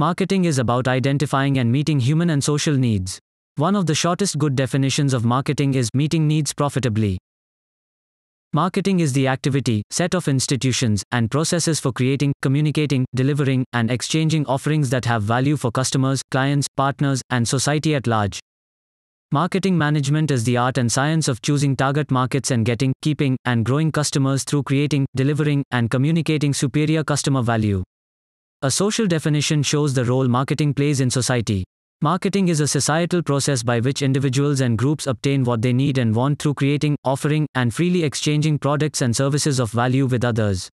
Marketing is about identifying and meeting human and social needs. One of the shortest good definitions of marketing is meeting needs profitably. Marketing is the activity, set of institutions, and processes for creating, communicating, delivering, and exchanging offerings that have value for customers, clients, partners, and society at large. Marketing management is the art and science of choosing target markets and getting, keeping, and growing customers through creating, delivering, and communicating superior customer value. A social definition shows the role marketing plays in society. Marketing is a societal process by which individuals and groups obtain what they need and want through creating, offering, and freely exchanging products and services of value with others.